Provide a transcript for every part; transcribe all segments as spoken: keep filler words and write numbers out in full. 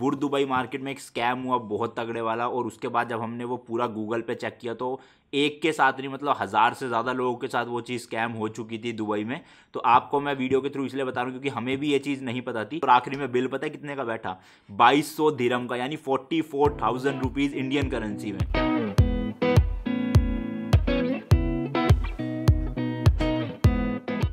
बुर्ज Dubai market में एक scam हुआ बहुत तगड़े वाला, और उसके बाद जब हमने वो पूरा गूगल पे चेक किया तो एक के साथ नहीं मतलब हज़ार से ज़्यादा लोगों के साथ वो चीज़ स्कैम हो चुकी थी दुबई में। तो आपको मैं वीडियो के थ्रू इसलिए बता रहा हूँ क्योंकि हमें भी ये चीज़ नहीं पता थी। और आखिरी में बिल पता है कितने का बैठा, बाईस सौ दिरहम का, यानी forty four thousand rupees Indian currency में।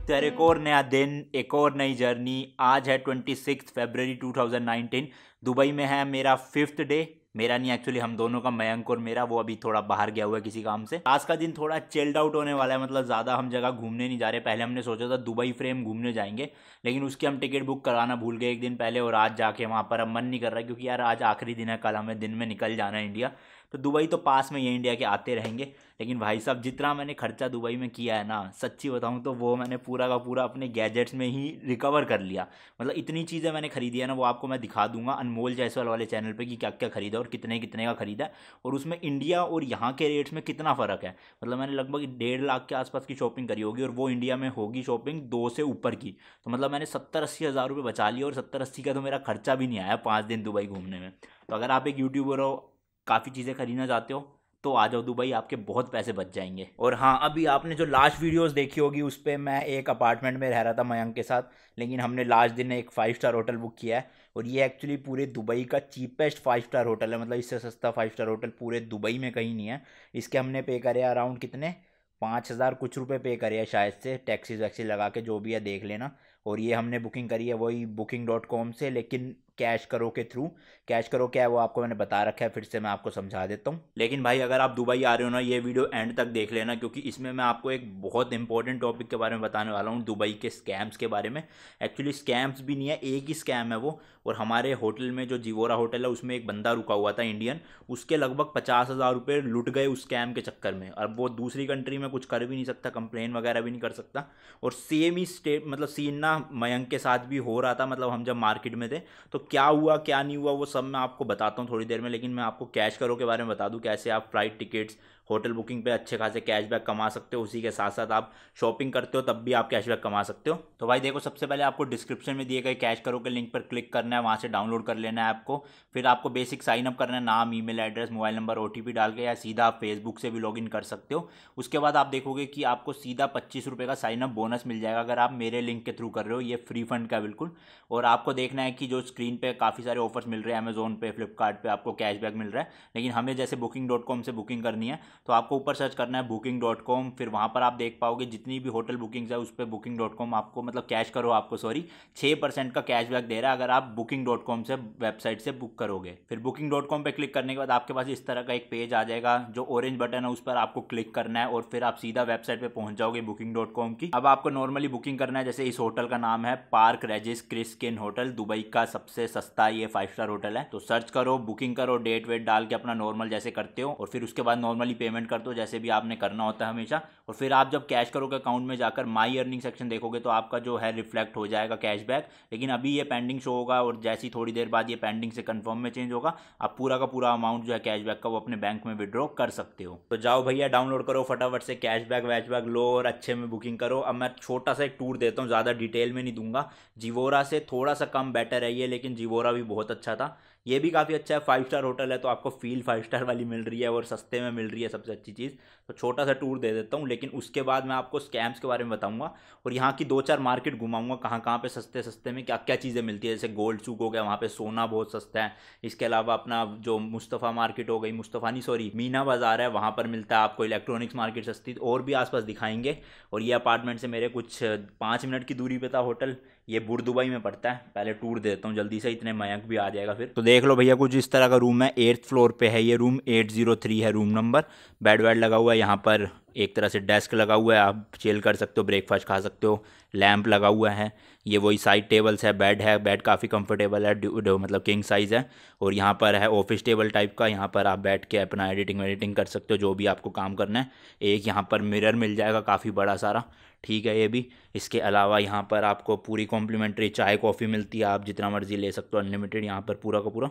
तर एक और नया दिन, एक और नई जर्नी। आज है छब्बीस फरवरी दो हज़ार उन्नीस। दुबई में है मेरा फिफ्थ डे, मेरा नहीं एक्चुअली हम दोनों का, मयंक और मेरा। वो अभी थोड़ा बाहर गया हुआ है किसी काम से। आज का दिन थोड़ा चिल्ड आउट होने वाला है, मतलब ज़्यादा हम जगह घूमने नहीं जा रहे। पहले हमने सोचा था दुबई फ्रेम घूमने जाएंगे, लेकिन उसकी हम टिकट बुक कराना भूल गए एक दिन पहले, और आज जाके वहाँ पर अब मन नहीं कर रहा क्योंकि यार आज आखिरी दिन है, कल हमें दिन में निकल जाना है इंडिया। तो दुबई तो पास में ये इंडिया के आते रहेंगे, लेकिन भाई साहब जितना मैंने खर्चा दुबई में किया है ना, सच्ची बताऊं तो वो मैंने पूरा का पूरा अपने गैजेट्स में ही रिकवर कर लिया। मतलब इतनी चीज़ें मैंने खरीदी है ना, वो आपको मैं दिखा दूंगा अनमोल जायसवाल वाले चैनल पे कि क्या क्या खरीदा और कितने कितने का खरीदा, और उसमें इंडिया और यहाँ के रेट्स में कितना फ़र्क है। मतलब मैंने लगभग डेढ़ लाख के आसपास की शॉपिंग करी होगी, और वो इंडिया में होगी शॉपिंग दो से ऊपर की। तो मतलब मैंने सत्तर अस्सी हज़ार रुपये बचा लिया, और सत्तर अस्सी का तो मेरा खर्चा भी नहीं आया पाँच दिन दुबई घूमने में। तो अगर आप एक यूट्यूबर हो, काफ़ी चीज़ें खरीदना चाहते हो, तो आ जाओ दुबई, आपके बहुत पैसे बच जाएंगे। और हाँ, अभी आपने जो लास्ट वीडियोस देखी होगी उस पर मैं एक अपार्टमेंट में रह रहा था मयंक के साथ, लेकिन हमने लास्ट दिन एक फाइव स्टार होटल बुक किया है, और ये एक्चुअली पूरे दुबई का चीपेस्ट फाइव स्टार होटल है। मतलब इससे सस्ता फाइव स्टार होटल पूरे दुबई में कहीं नहीं है। इसके हमने पे करे अराउंड कितने पाँच हज़ार कुछ रुपये पे करे हैं शायद से, टैक्सीज वैक्सी लगा के जो भी है देख लेना। और ये हमने बुकिंग करी है वही बुकिंग डॉट कॉम से, लेकिन कैश करो के थ्रू। कैश करो क्या है वो आपको मैंने बता रखा है, फिर से मैं आपको समझा देता हूँ। लेकिन भाई अगर आप दुबई आ रहे हो ना, ये वीडियो एंड तक देख लेना क्योंकि इसमें मैं आपको एक बहुत इंपॉर्टेंट टॉपिक के बारे में बताने वाला हूँ, दुबई के स्कैम्स के बारे में। एक्चुअली स्कैम्स भी नहीं है, एक ही स्कैम है वो। और हमारे होटल में जो जिवोरा होटल है उसमें एक बंदा रुका हुआ था इंडियन, उसके लगभग पचास हज़ार रुपये लुट गए उस स्कैम के चक्कर में। अब वो दूसरी कंट्री में कुछ कर भी नहीं सकता, कंप्लेन वगैरह भी नहीं कर सकता। और सेम ही स्टेट मतलब सीन ना मयंक के साथ भी हो रहा था। मतलब हम जब मार्केट में थे तो क्या हुआ क्या नहीं हुआ वो सब मैं आपको बताता हूँ थोड़ी देर में, लेकिन मैं आपको कैश करो के बारे में बता दूँ कैसे आप फ्लाइट टिकट्स होटल बुकिंग पे अच्छे खासे कैशबैक कमा सकते हो। उसी के साथ साथ आप शॉपिंग करते हो तब भी आप कैशबैक कमा सकते हो। तो भाई देखो, सबसे पहले आपको डिस्क्रिप्शन में दिए गए कैश करो के लिंक पर क्लिक करना है, वहाँ से डाउनलोड कर लेना है आपको। फिर आपको बेसिक साइन अप करना है, नाम, email address, mobile number, OTP डाल के, या सीधा आप फेसबुक से भी लॉगिन कर सकते हो। उसके बाद आप देखोगे कि आपको सीधा पच्चीस रुपये का साइन अप बोनस मिल जाएगा अगर आप मेरे लिंक के थ्रू कर रहे हो। ये फ्री फंड का बिल्कुल। और आपको देखना है कि जो स्क्रीन पर काफ़ी सारे ऑफर्स मिल रहे हैं, अमेजोन पे, फ्लिपकार्ट पे आपको कैशबैक मिल रहा है, लेकिन हमें जैसे बुकिंग डॉट कॉम से बुकिंग करनी है तो आपको ऊपर सर्च करना है बुकिंग डॉट कॉम। फिर वहाँ पर आप देख पाओगे जितनी भी होटल बुकिंग्स है उस पर बुकिंग डॉट कॉम आपको मतलब कैश करो आपको सॉरी छः परसेंट का कैशबैक दे रहा है अगर आप बुकिंग डॉट कॉम से वेबसाइट से बुक करोगे। फिर बुकिंग डॉट कॉम पे क्लिक करने के बाद आपके पास इस तरह का एक पेज आ जाएगा, जो ऑरेंज बटन है उस पर आपको क्लिक करना है और फिर आप सीधा वेबसाइट पर पहुँच जाओगे बुकिंग डॉट कॉम की। अब आपको नॉर्मली बुकिंग करना है, जैसे इस होटल का नाम है Park Regis Kris Kin hotel, Dubai का सबसे सस्ता ये फाइव स्टार होटल है। तो सर्च करो, बुकिंग करो, डेट वेट डाल के अपना नॉर्मल जैसे करते हो, और फिर उसके बाद नॉर्मली पेमेंट कर दो जैसे भी आपने करना होता है हमेशा। और फिर आप जब कैश करो के अकाउंट में जाकर माई अर्निंग सेक्शन देखोगे तो आपका जो है रिफ्लेक्ट हो जाएगा कैशबैक, लेकिन अभी ये पेंडिंग शो होगा और जैसी थोड़ी देर बाद ये पेंडिंग से कंफर्म में चेंज होगा। आप पूरा का पूरा अमाउंट जो है कैशबैक का वो अपने बैंक में विड्रॉ कर सकते हो। तो जाओ भैया, डाउनलोड करो फटाफट से, कैशबैक वैशबैक लो और अच्छे में बुकिंग करो। अब मैं छोटा सा एक टूर देता हूँ, ज़्यादा डिटेल में नहीं दूंगा। जिवोरा से थोड़ा सा कम बेटर है ये, लेकिन जिवोरा भी बहुत अच्छा था, ये भी काफ़ी अच्छा है। फाइव स्टार होटल है तो आपको फील फाइव स्टार वाली मिल रही है और सस्ते में मिल रही है, सबसे अच्छी चीज़। तो छोटा सा टूर दे देता हूँ, लेकिन उसके बाद मैं आपको स्कैम्स के बारे में बताऊंगा और यहाँ की दो चार मार्केट घुमाऊंगा, कहाँ कहाँ पे सस्ते सस्ते में क्या क्या चीज़ें मिलती है। जैसे गोल्ड चूक हो गया, वहाँ पे सोना बहुत सस्ता है। इसके अलावा अपना जो मुस्तफ़ा मार्केट हो गई, मुस्तफ़ा नहीं सॉरी मीना बाज़ार है, वहाँ पर मिलता है आपको इलेक्ट्रॉनिक्स मार्केट सस्ती, और भी आसपास दिखाएंगे। और ये अपार्टमेंट से मेरे कुछ पाँच मिनट की दूरी पर था होटल, ये बुर्ज दुबई में पड़ता है। पहले टूर देता हूँ जल्दी से, इतने मयंक भी आ जाएगा फिर। तो देख लो भैया, कुछ इस तरह का रूम है, एट्थ फ्लोर पे है ये रूम, एट जीरो थ्री है रूम नंबर। बेड वेड लगा हुआ है यहाँ पर, एक तरह से डेस्क लगा हुआ है, आप चिल कर सकते हो, ब्रेकफास्ट खा सकते हो, लैंप लगा हुआ है। ये वही साइड टेबल्स है, बेड है, बेड काफ़ी कंफर्टेबल है, डु, डु, मतलब किंग साइज़ है। और यहाँ पर है ऑफिस टेबल टाइप का, यहाँ पर आप बैठ के अपना एडिटिंग वेडिटिंग कर सकते हो जो भी आपको काम करना है। एक यहाँ पर मिरर मिल जाएगा काफ़ी बड़ा सारा, ठीक है ये भी। इसके अलावा यहाँ पर आपको पूरी कॉम्प्लीमेंट्री चाय कॉफ़ी मिलती है, आप जितना मर्जी ले सकते हो अनलिमिटेड यहाँ पर पूरा का पूरा।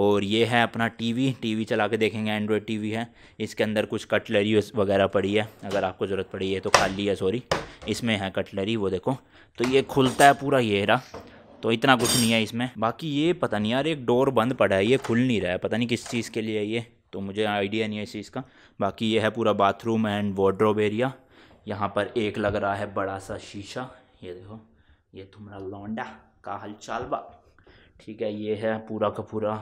और ये है अपना टीवी, टीवी चला के देखेंगे, एंड्रॉयड टीवी है। इसके अंदर कुछ कटलरी वगैरह पड़ी है अगर आपको ज़रूरत पड़ी है तो, खाली है सॉरी, इसमें है कटलरी वो देखो। तो ये खुलता है पूरा, ये रहा। तो इतना कुछ नहीं है इसमें। बाकी ये पता नहीं यार, एक डोर बंद पड़ा है, ये खुल नहीं रहा है, पता नहीं किस चीज़ के लिए है ये, तो मुझे आइडिया नहीं है इस चीज़ का। बाकी ये है पूरा बाथरूम एंड वार्डरोब एरिया। यहाँ पर एक लग रहा है बड़ा सा शीशा, ये देखो, ये तुम्हारा लौंडा का हलचाल बा। ठीक है, ये है पूरा का पूरा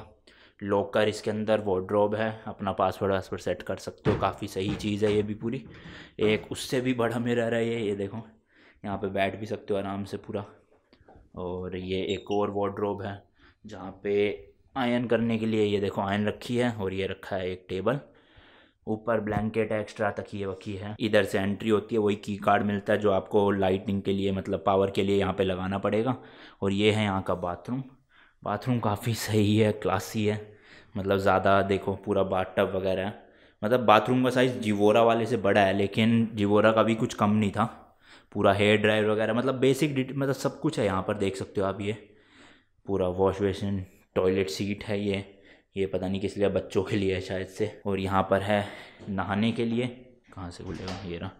लॉकर, इसके अंदर वार्डरोब है, अपना पासवर्ड वासवर्ड सेट कर सकते हो, काफ़ी सही चीज़ है ये भी पूरी। एक उससे भी बड़ा में रह रहा है ये, ये देखो, यहाँ पे बैठ भी सकते हो आराम से पूरा। और ये एक और वार्डरोब है जहाँ पे आयरन करने के लिए, ये देखो आयरन रखी है, और ये रखा है एक टेबल, ऊपर ब्लैंकेट है, एक्स्ट्रा तकिए वकी है। इधर से एंट्री होती है, वही की कार्ड मिलता है जो आपको लाइटिंग के लिए मतलब पावर के लिए यहाँ पे लगाना पड़ेगा। और ये है यहाँ का बाथरूम, बाथरूम काफ़ी सही है, क्लासी है, मतलब ज़्यादा देखो पूरा बाथटब वगैरह है। मतलब बाथरूम का साइज़ जिवोरा वाले से बड़ा है, लेकिन जिवोरा का भी कुछ कम नहीं था। पूरा हेयर ड्रायर वगैरह मतलब बेसिक मतलब सब कुछ है यहाँ पर, देख सकते हो आप। ये पूरा वॉश बेसिन, टॉयलेट सीट है ये, ये पता नहीं किस लिए, बच्चों के लिए है शायद से। और यहाँ पर है नहाने के लिए, कहाँ से खुलेगा ये रहा,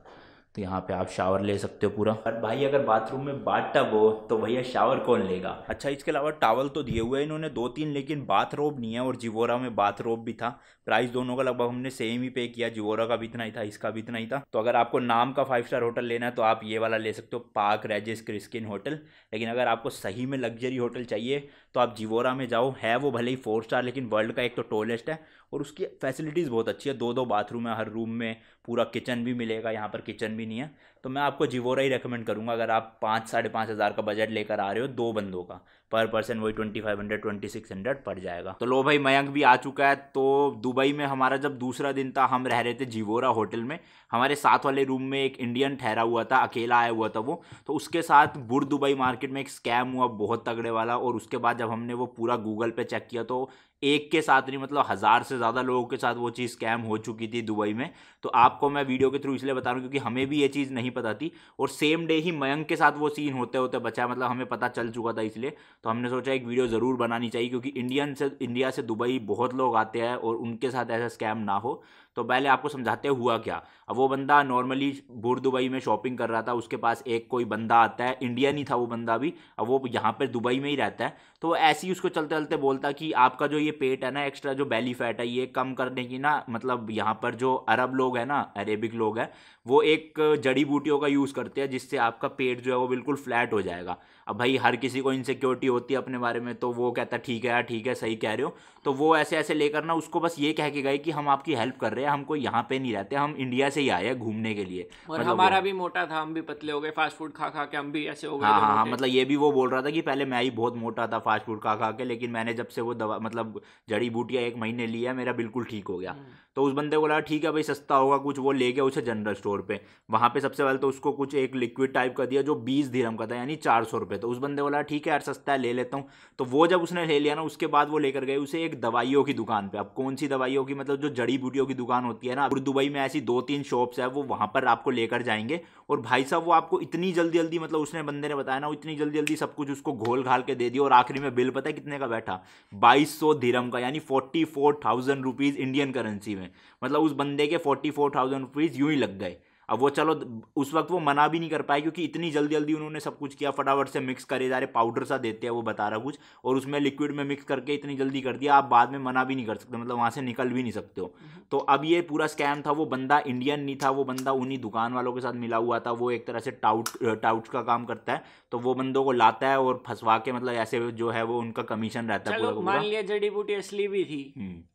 तो यहाँ पे आप शावर ले सकते हो पूरा। और भाई अगर बाथरूम में बाथटब हो तो भैया शावर कौन लेगा। अच्छा, इसके अलावा टॉवल तो दिए हुए हैं इन्होंने दो तीन, लेकिन बाथरोब नहीं है। और जिवोरा में बाथरोब भी था, प्राइस दोनों का लगभग हमने सेम ही पे किया, जिवोरा का भी इतना ही था, इसका भी इतना ही था। तो अगर आपको नाम का फाइव स्टार होटल लेना है तो आप ये वाला ले सकते हो, Park Regis Kris Kin hotel. लेकिन अगर आपको सही में लग्जरी होटल चाहिए तो आप जिवोरा में जाओ, है वो भले ही फोर स्टार लेकिन वर्ल्ड का एक तो टॉलेस्ट है, और उसकी फैसिलिटीज़ बहुत अच्छी है, दो दो बाथरूम है हर रूम में, पूरा किचन भी मिलेगा। यहाँ पर किचन भी नहीं है, तो मैं आपको जिवोरा ही रेकमेंड करूँगा अगर आप पाँच साढ़े पाँच हज़ार का बजट लेकर आ रहे हो दो बंदों का। पर पर्सन वही twenty five hundred twenty six hundred पड़ जाएगा। तो लो भाई, मयंक भी आ चुका है। तो दुबई में हमारा जब दूसरा दिन था, हम रह रहे थे जिवोरा होटल में। हमारे साथ वाले रूम में एक इंडियन ठहरा हुआ था, अकेला आया हुआ था वो, तो उसके साथ बुर्ज दुबई मार्केट में एक स्कैम हुआ बहुत तगड़े वाला। और उसके बाद जब हमने वो पूरा गूगल पे चेक किया तो एक के साथ नहीं मतलब हज़ार से ज़्यादा लोगों के साथ वो चीज़ स्कैम हो चुकी थी दुबई में। तो आपको मैं वीडियो के थ्रू इसलिए बता रहा हूँ क्योंकि हमें भी ये चीज़ नहीं पता थी, और सेम डे ही मयंक के साथ वो सीन होते होते बचा, मतलब हमें पता चल चुका था, इसलिए तो हमने सोचा एक वीडियो ज़रूर बनानी चाहिए क्योंकि इंडियन से इंडिया से दुबई बहुत लोग आते हैं और उनके साथ ऐसा स्कैम ना हो। तो पहले आपको समझाते हुआ क्या। अब वो बंदा नॉर्मली बुर्ज दुबई में शॉपिंग कर रहा था, उसके पास एक कोई बंदा आता है, इंडियन ही था वो बंदा भी, अब वो यहाँ पर दुबई में ही रहता है। तो ऐसे ही उसको चलते चलते बोलता कि आपका जो ये पेट है ना, एक्स्ट्रा जो बेली फैट है, ये कम करने की ना, मतलब यहाँ पर जो अरब लोग हैं ना, अरेबिक लोग हैं, वो एक जड़ी बूटियों का यूज़ करते हैं जिससे आपका पेट जो है वो बिल्कुल फ्लैट हो जाएगा। अब भाई हर किसी को इनसिक्योरिटी होती है अपने बारे में, तो वो कहता ठीक है यार, ठीक है सही कह रहे हो। तो वो ऐसे ऐसे लेकर ना उसको बस ये कह के गए कि हम आपकी हेल्प कर रहे हैं, हमको यहाँ पे नहीं रहते, हम इंडिया से ही आए हैं घूमने के लिए। और मतलब हमारा भी मोटा था, हम भी पतले हो गए फास्ट फूड खा खा के, हम भी ऐसे हो गए। हाँ हाँ, मतलब ये भी वो बोल रहा था कि पहले मैं ही बहुत मोटा था फास्ट फूड खा खा के, लेकिन मैंने जब से वो दवा मतलब जड़ी बूटियाँ एक महीने लिया, मेरा बिल्कुल ठीक हो गया। तो उस बंदे को लगा ठीक है भाई सस्ता होगा कुछ, वो ले गया उसे जनरल स्टोर पर। वहाँ पर सबसे पहले तो उसको कुछ एक लिक्विड टाइप का दिया जो बीस दिरहम का था, यानी चार सौ रुपये। तो उस बंदे को लगा ठीक है यार सस्ता है, ले लेता हूँ। तो वो जब उसने ले लिया ना, उसके बाद वो लेकर गए उसे एक दवाइयों की दुकान पर। अब कौन सी दवाइयों की, मतलब जो जड़ी बूटियों की दुकान होती है ना, बुर्ज दुबई में ऐसी दो तीन शॉप्स है, वो वहां पर आपको लेकर जाएंगे। और भाई साहब वो आपको इतनी जल्दी जल्दी, मतलब उसने बंदे ने बताया ना, इतनी जल्दी जल्दी सब कुछ उसको घोल घाल के दे दिया। और आखिरी में बिल पता है कितने का बैठा, बाईस सौ दिरहम का, यानी forty four thousand rupees Indian currency में। मतलब उस बंदे के फोर्टी फोर थाउजेंड रुपीज यूं ही लग गए। अब वो चलो उस वक्त वो मना भी नहीं कर पाए क्योंकि इतनी जल्दी जल्दी उन्होंने सब कुछ किया, फटाफट से मिक्स करे जा रहे, पाउडर सा देते हैं वो बता रहा कुछ, और उसमें लिक्विड में मिक्स करके इतनी जल्दी कर दिया। आप बाद में मना भी नहीं कर सकते, मतलब वहाँ से निकल भी नहीं सकते हो। तो अब ये पूरा स्कैम था। वो बंदा इंडियन नहीं था, वो बंदा उन्हीं दुकान वालों के साथ मिला हुआ था। वो एक तरह से टाउट टाउट का काम करता है, तो वो बंदों को लाता है और फंसवा के मतलब ऐसे जो है वो उनका कमीशन रहता है पूरा। मान लिया जड़ी बूटी असली भी थी,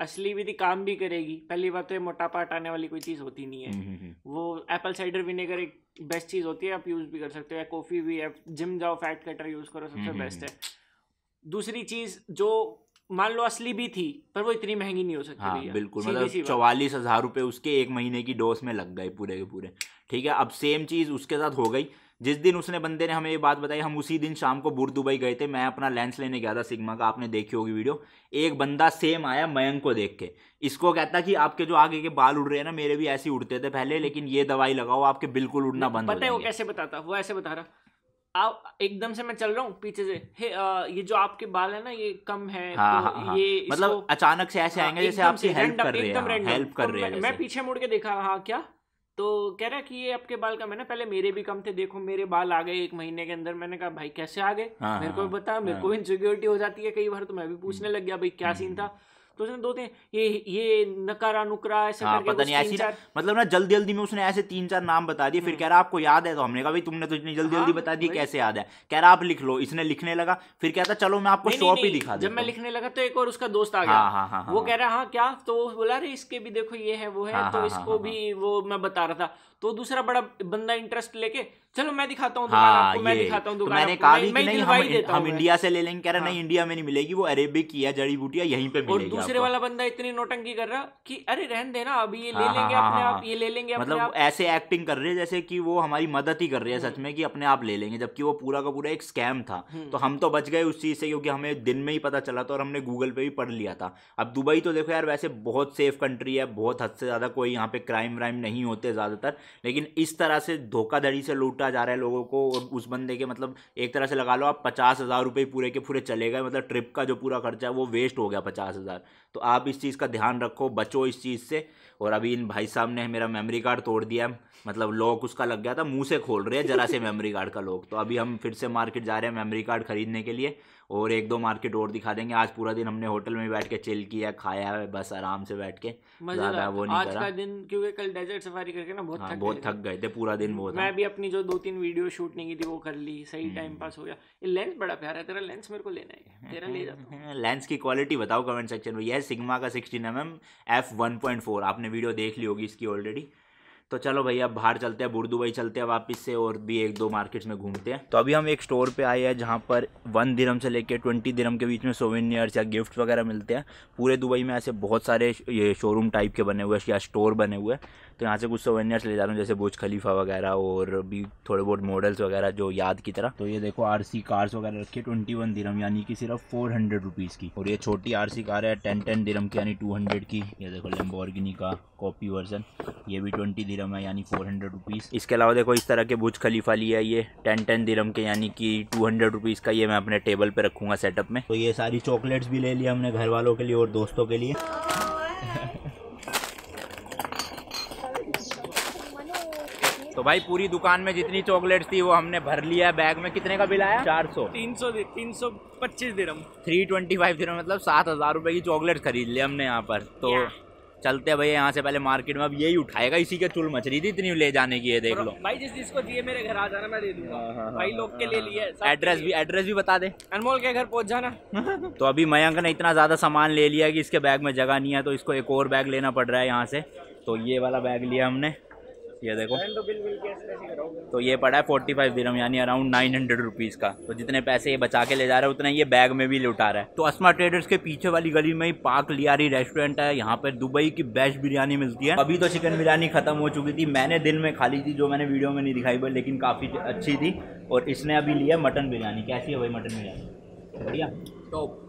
असली भी थी, काम भी करेगी। पहली बात तो ये मोटापा हटाने वाली कोई चीज़ होती नहीं है। वो एप्पल साइडर विनेगर एक बेस्ट चीज़ होती है, आप यूज़ भी कर सकते हो, या कॉफ़ी भी है। जिम जाओ, फैट कटर यूज़ करो, सबसे बेस्ट है। दूसरी चीज़ जो मान लो असली भी थी पर वो इतनी महंगी नहीं हो सकती। हाँ बिल्कुल, मतलब चौवालीस हज़ार रुपये उसके एक महीने की डोज में लग गए पूरे के पूरे। ठीक है, अब सेम चीज़ उसके साथ हो गई जिस दिन उसने बंदे ने हमें ये बात बताई। हम उसी दिन शाम को बुर्ज दुबई गए थे, मैं अपना लेंस लेने गया था सिग्मा का, आपने देखी होगी वीडियो। एक बंदा सेम आया मयंक को देख के, इसको कहता कि आपके जो आगे के बाल उड़ रहे हैं ना, मेरे भी ऐसे उड़ते थे पहले, लेकिन ये दवाई लगाओ आपके बिल्कुल उड़ना बंद हो जाएंगे। पता है वो कैसे बताता, वो ऐसे बता रहा, आप एकदम से मैं चल रहा हूँ पीछे से, हे आ, ये जो आपके बाल है ना ये कम है। हाँ, तो हाँ, ये मतलब अचानक से ऐसे आएंगे जैसे आपकी हेल्प कर रहे हैं, हेल्प कर रहे हैं। मैं पीछे मुड़ के देखा, हाँ क्या, तो कह रहा कि ये आपके बाल कम है ना, पहले मेरे भी कम थे, देखो मेरे बाल आ गए एक महीने के अंदर। मैंने कहा भाई कैसे आ गए, मेरे को भी बता, मेरे को भी इनसिक्योरिटी हो जाती है कई बार, तो मैं भी पूछने लग गया भाई क्या सीन था। तो उसने दो तीन ये ये नकारा नुकरा ऐसे हाँ, करके पता नहीं ऐसी चार... मतलब ना जल्दी जल्दी में उसने ऐसे तीन चार नाम बता दिए। फिर कह रहा आपको याद है, तो हमने कहा भाई तुमने तो इतनी जल्दी हाँ, जल्दी बता दी कैसे याद है। कह रहा आप लिख लो, इसने लिखने लगा। फिर कहता चलो मैं आपको शॉप ही दिखा दूं। जब मैं लिखने लगा तो एक और उसका दोस्त आ गया, वो कह रहा हाँ क्या, तो वो बोला अरे इसके भी देखो ये है वो है, तो इसको भी वो मैं बता रहा था। तो दूसरा बड़ा बंदा इंटरेस्ट लेके चलो मैं दिखाता हूँ दुकान, मैं दिखाता हूँ दुकान। मैंने कहा भी कि नहीं हम हम इंडिया से ले लेंगे, कह रहा नहीं इंडिया में नहीं मिलेगी, वो अरेबिक की है जड़ी बूटियां यहीं पे मिलेगी। और दूसरे वाला बंदा इतनी नोटंकी कर रहा कि अरे रहन देना अभी ये ले लेंगे अपने आप, ये ले लेंगे। मतलब ऐसे एक्टिंग कर रहे हैं जैसे कि वो हमारी मदद ही कर रहे हैं सच में, कि अपने आप ले लेंगे, जबकि वो पूरा का पूरा एक स्कैम था। तो हम तो बच गए उस चीज से क्योंकि हमें दिन में ही पता चला था और हमने गूगल पे भी पढ़ लिया था। अब दुबई तो देखो यार वैसे बहुत सेफ कंट्री है, बहुत हद से ज्यादा कोई यहाँ पे क्राइम व्राइम नहीं होते ज्यादातर, लेकिन इस तरह से धोखाधड़ी से लूटा जा रहा है लोगों को। और उस बंदे के मतलब एक तरह से लगा लो आप पचास हजार रुपये पूरे के पूरे चले गए, मतलब ट्रिप का जो पूरा खर्चा है वो वेस्ट हो गया पचास हजार। तो आप इस चीज़ का ध्यान रखो, बचो इस चीज़ से। और अभी इन भाई साहब ने मेरा मेमोरी कार्ड तोड़ दिया, मतलब लॉक उसका लग गया था, मुंह से खोल रहे हैं जरा से मेमोरी कार्ड का लॉक। तो अभी हम फिर से मार्केट जा रहे हैं मेमोरी कार्ड खरीदने के लिए, और एक दो मार्केट और दिखा देंगे। आज पूरा दिन हमने होटल में बैठ के चिल किया, खाया है बस आराम से बैठ के, ज़्यादा वो नहीं करा आज का दिन, क्योंकि कल डेजर्ट सफारी करके ना बहुत हाँ, थक बहुत थक गए थे पूरा दिन। वो मैं भी अपनी जो दो तीन वीडियो शूट नहीं की थी वो कर ली, सही टाइम पास हो गया। लेंस बड़ा प्यारा है तेरा, लेंस मेरे को लेना है, तेरा ले जाता हूं। लेंस की क्वालिटी बताओ कमेंट सेक्शन में। यह सिग्मा का sixteen M M F one point four, आपने वीडियो देख ली होगी इसकी ऑलरेडी। तो चलो भैया अब बाहर चलते हैं, बुर्ज दुबई चलते हैं वापस से, और भी एक दो मार्केट्स में घूमते हैं। तो अभी हम एक स्टोर पे आए हैं जहाँ पर वन दिरम से लेके ट्वेंटी दिरम के बीच में सोवेनियर्स या गिफ्ट्स वगैरह मिलते हैं। पूरे दुबई में ऐसे बहुत सारे ये शोरूम टाइप के बने हुए या स्टोर बने हुए हैं। तो यहाँ से कुछ सोवेनियर्स ले जा रहा हूँ, जैसे बुर्ज खलीफा वगैरह और भी थोड़े बहुत मॉडल्स वगैरह जो याद की तरह। तो ये देखो आर सी कार्स वगैरह रखी है ट्वेंटी वन दिरम यानी कि सिर्फ फोर हंड्रेड रुपीज़ की। और ये छोटी आर सी कार है टेन टेन दिरम की यानी टू हंड्रेड की। ये देखो लैम्बोर्गिनी का कॉपी वर्जन, ये भी ट्वेंटी दिरम है यानी फोर हंड्रेड रुपीज़। इसके अलावा देखो इस तरह के बुर्ज खलीफा लिया, ये टेन टेन दिरम के यानी कि टू हंड्रेड रुपीज़ का। ये मैं अपने टेबल पे रखूँगा सेटअप में। तो ये सारी चॉकलेट्स भी ले लिया हमने घर वालों के लिए और दोस्तों के लिए। तो भाई पूरी दुकान में जितनी चॉकलेट थी वो हमने भर लिया बैग में। कितने का बिल आया? चार सौ तीन सौ तीन सौ पच्चीस दिरम थ्री ट्वेंटी फाइव दिरम मतलब सात हज़ार रुपये की चॉकलेट खरीद लिया हमने यहाँ पर। तो चलते हैं भैया यहाँ से पहले मार्केट में। अब यही उठाएगा, इसी के चुल मच रही थी इतनी ले जाने की। ये देख लो भाई, जिस चीज को दिए मेरे घर आ जाना, मैं दे दूंगा भाई लोग के लिए लिए। एड्रेस भी एड्रेस भी बता दे, अनमोल के घर पहुँच जाना। तो अभी मयंक ने इतना ज़्यादा सामान ले लिया कि इसके बैग में जगह नहीं है, तो इसको एक और बैग लेना पड़ रहा है यहाँ से। तो ये वाला बैग लिया हमने, ये देखो। तो ये पड़ा है फोर्टी फाइव दिरम यानी अराउंड नाइन हंड्रेड रुपीज़ का। तो जितने पैसे ये बचा के ले जा रहा है उतने ये बैग में भी लुटा रहा है। तो अस्मा ट्रेडर्स के पीछे वाली गली में ही पार्क लियारी रेस्टोरेंट है, यहाँ पर दुबई की बेस्ट बिरयानी मिलती है। अभी तो चिकन बिरयानी खत्म हो चुकी थी, मैंने दिन में खा ली थी जो मैंने वीडियो में नहीं दिखाई पर, लेकिन काफ़ी अच्छी थी। और इसने अभी लिया मटन बिरयानी। कैसी है भाई मटन बिरयानी? बढ़िया टॉप।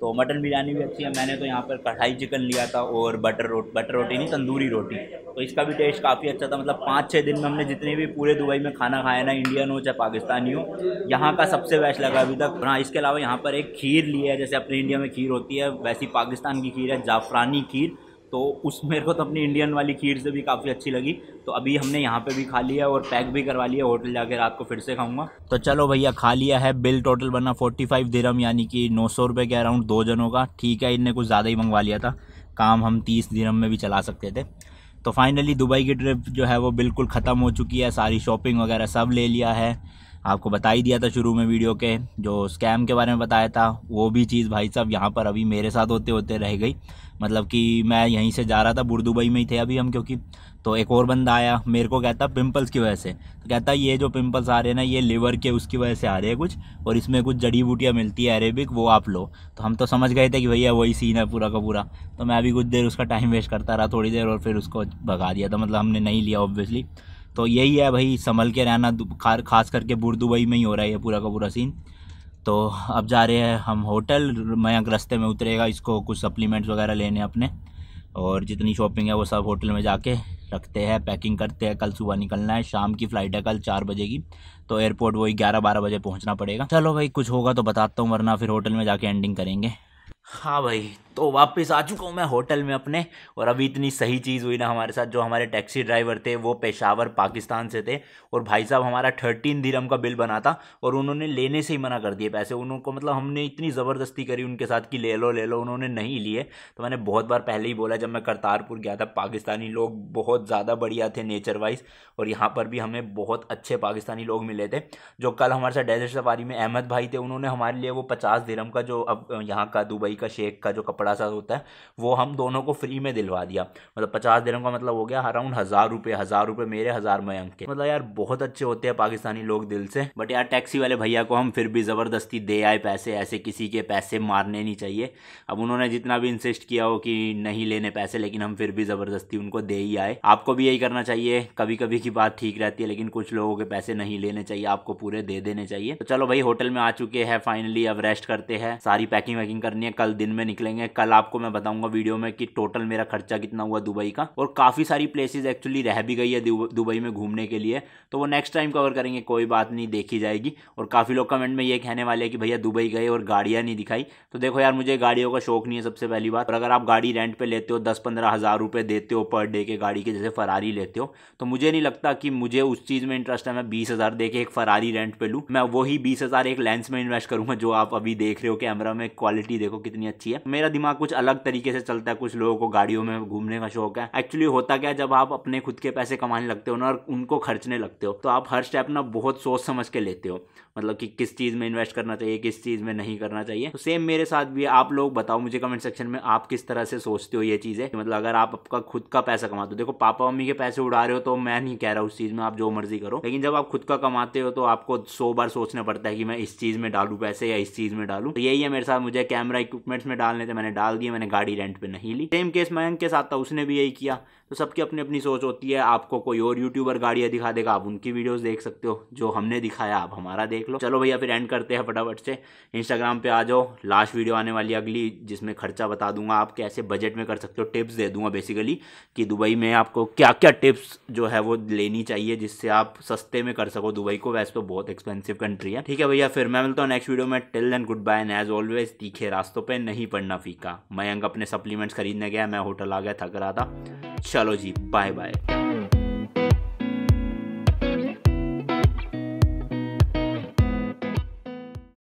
तो मटन बिरयानी भी अच्छी है। मैंने तो यहाँ पर कढ़ाई चिकन लिया था और बटर रोटी बटर रोटी नहीं तंदूरी रोटी। तो इसका भी टेस्ट काफ़ी अच्छा था। मतलब पाँच छः दिन में हमने जितने भी पूरे दुबई में खाना खाया ना, इंडियन हो चाहे पाकिस्तानी हो, यहाँ का सबसे बेस्ट लगा अभी तक। हाँ, इसके अलावा यहाँ पर एक खीर लिया है, जैसे अपने इंडिया में खीर होती है वैसी पाकिस्तान की खीर है, जाफरानी खीर। तो उस मेरे को तो अपनी इंडियन वाली खीर से भी काफ़ी अच्छी लगी। तो अभी हमने यहाँ पे भी खा लिया और पैक भी करवा लिया, होटल जाके रात को फिर से खाऊंगा। तो चलो भैया खा लिया है। बिल टोटल बना फोर्टी फाइव दिरम यानी कि नौ सौ रुपये के अराउंड दो जनों का। ठीक है, इनने कुछ ज़्यादा ही मंगवा लिया था, काम हम तीस दिरम में भी चला सकते थे। तो फाइनली दुबई की ट्रिप जो है वो बिल्कुल ख़त्म हो चुकी है। सारी शॉपिंग वगैरह सब ले लिया है, आपको बता ही दिया था शुरू में वीडियो के, जो स्कैम के बारे में बताया था वो भी चीज़ भाई साहब यहाँ पर अभी मेरे साथ होते होते रह गई। मतलब कि मैं यहीं से जा रहा था, बुर्ज दुबई में ही थे अभी हम, क्योंकि तो एक और बंदा आया मेरे को कहता पिंपल्स की वजह से। तो कहता ये जो पिंपल्स आ रहे हैं ना ये लिवर के उसकी वजह से आ रहे हैं कुछ, और इसमें कुछ जड़ी बूटियाँ मिलती है अरेबिक, वो आप लो। तो हम तो समझ गए थे कि भैया वही सीन है पूरा का पूरा। तो मैं भी कुछ देर उसका टाइम वेस्ट करता रहा थोड़ी देर, और फिर उसको भगा दिया था, मतलब हमने नहीं लिया ऑब्वियसली। तो यही है भाई, संभल के रहना, खास करके बुर्ज दुबई में ही हो रहा है ये पूरा का पूरा सीन। तो अब जा रहे हैं हम होटल। मयंक रास्ते में उतरेगा, इसको कुछ सप्लीमेंट्स वगैरह लेने अपने, और जितनी शॉपिंग है वो सब होटल में जाके रखते हैं, पैकिंग करते हैं। कल सुबह निकलना है, शाम की फ़्लाइट है कल चार बजे की, तो एयरपोर्ट वही ग्यारह बारह बजे पहुँचना पड़ेगा। चलो भाई कुछ होगा तो बताता हूँ, वरना फिर होटल में जाके एंडिंग करेंगे। हाँ भाई, तो वापस आ चुका हूँ मैं होटल में अपने। और अभी इतनी सही चीज़ हुई ना हमारे साथ, जो हमारे टैक्सी ड्राइवर थे वो पेशावर पाकिस्तान से थे और भाई साहब हमारा थर्टीन दिरहम का बिल बना था और उन्होंने लेने से ही मना कर दिए पैसे। उनको मतलब हमने इतनी ज़बरदस्ती करी उनके साथ कि ले लो ले लो, उन्होंने नहीं लिए। तो मैंने बहुत बार पहले ही बोला, जब मैं करतारपुर गया था पाकिस्तानी लोग बहुत ज़्यादा बढ़िया थे नेचर वाइज, और यहाँ पर भी हमें बहुत अच्छे पाकिस्तानी लोग मिले थे। जो कल हमारे साथ डेजर्ट सफारी में अहमद भाई थे, उन्होंने हमारे लिए वो पचास दिरहम का जो अब यहाँ का दुबई का शेख का जो कपड़ा सा होता है वो हम दोनों को फ्री में दिलवा दिया। मतलब पचास दिरहम का मतलब हो गया अराउंड हज़ार रुपये, हज़ार रुपये मेरे, हज़ार मयंक के। मतलब यार बहुत अच्छे होते हैं पाकिस्तानी लोग दिल से। बट यार टैक्सी वाले भैया को हम फिर भी ज़बरदस्ती दे आए पैसे। ऐसे किसी के पैसे मारने नहीं चाहिए। अब उन्होंने जितना भी इंसिस्ट किया हो कि नहीं लेने पैसे, लेकिन हम फिर भी ज़बरदस्ती उनको दे ही आए। आपको भी यही करना चाहिए, कभी कभी की बात ठीक रहती है, लेकिन कुछ लोगों के पैसे नहीं लेने चाहिए, आपको पूरे दे देने चाहिए। तो चलो भाई होटल में आ चुके हैं फाइनली, अब रेस्ट करते हैं। सारी पैकिंग वैकिंग करनी है, कल दिन में निकलेंगे। कल आपको मैं बताऊंगा वीडियो में कि टोटल मेरा खर्चा कितना हुआ दुबई का, और काफ़ी सारी प्लेसेस एक्चुअली रह भी गई है दुबई में घूमने के लिए, तो वो नेक्स्ट टाइम कवर करेंगे, कोई बात नहीं, देखी जाएगी। और काफ़ी लोग कमेंट में ये कहने वाले हैं कि भैया दुबई गए और गाड़ियाँ नहीं दिखाई। तो देखो यार मुझे गाड़ियों का शौक नहीं है सबसे पहली बात, और अगर आप गाड़ी रेंट पर लेते हो दस पंद्रह हज़ार रुपये देते हो पर डे के गाड़ी के, जैसे फरारी लेते हो, तो मुझे नहीं लगता कि मुझे उस चीज़ में इंटरेस्ट है मैं बीस हज़ार दे के एक फरारी रेंट पर लूँ। मैं वही बीस हज़ार एक लेंस में इन्वेस्ट करूँगा जो आप अभी देख रहे हो कैमरा में, क्वालिटी देखो कितनी अच्छी है। मेरा दिमाग कुछ अलग तरीके से चलता है। कुछ लोगों को गाड़ियों में घूमने का शौक है। एक्चुअली होता क्या है, जब आप अपने खुद के पैसे कमाने लगते हो ना और उनको खर्चने लगते हो, तो आप हर स्टेप ना बहुत सोच समझ के लेते हो, मतलब कि किस चीज़ में इन्वेस्ट करना चाहिए, किस चीज़ में नहीं करना चाहिए। तो सेम मेरे साथ भी। आप लोग बताओ मुझे कमेंट सेक्शन में आप किस तरह से सोचते हो ये चीज़ें, मतलब अगर आप आपका खुद का पैसा कमाते हो। देखो पापा मम्मी के पैसे उड़ा रहे हो तो मैं नहीं कह रहा उस चीज़ में आप जो मर्जी करो, लेकिन जब आप खुद का कमाते हो तो आपको सौ बार सोचना पड़ता है कि मैं इस चीज़ में डालूँ पैसे या इस चीज़ में डालूँ। तो यही है मेरे साथ, मुझे कैमरा इक्विपमेंट्स में डालने थे, मैंने डाल दिए, मैंने गाड़ी रेंट पे नहीं ली। सेम केस मयंक के साथ था, उसने भी यही किया। तो सबकी अपनी अपनी सोच होती है। आपको कोई और यूट्यूबर गाड़ियाँ दिखा देगा, आप उनकी वीडियोस देख सकते हो, जो हमने दिखाया आप हमारा देख लो। चलो भैया फिर एंड करते हैं फटाफट से। इंस्टाग्राम पे आ जाओ, लास्ट वीडियो आने वाली अगली, जिसमें खर्चा बता दूंगा आप कैसे बजट में कर सकते हो, टिप्स दे दूंगा बेसिकली कि दुबई में आपको क्या क्या टिप्स जो है वो लेनी चाहिए जिससे आप सस्ते में कर सको दुबई को। वैसे तो बहुत एक्सपेंसिव कंट्री है। ठीक है भैया, फिर मैं मिलता हूँ नेक्स्ट वीडियो में। Till then good bye, and as always तीखे रास्तों पर नहीं पड़ना फीका। मयंक अपने सप्लीमेंट्स खरीदने गया, मैं होटल आ गया, थक रहा था। चलो जी बाय बाय।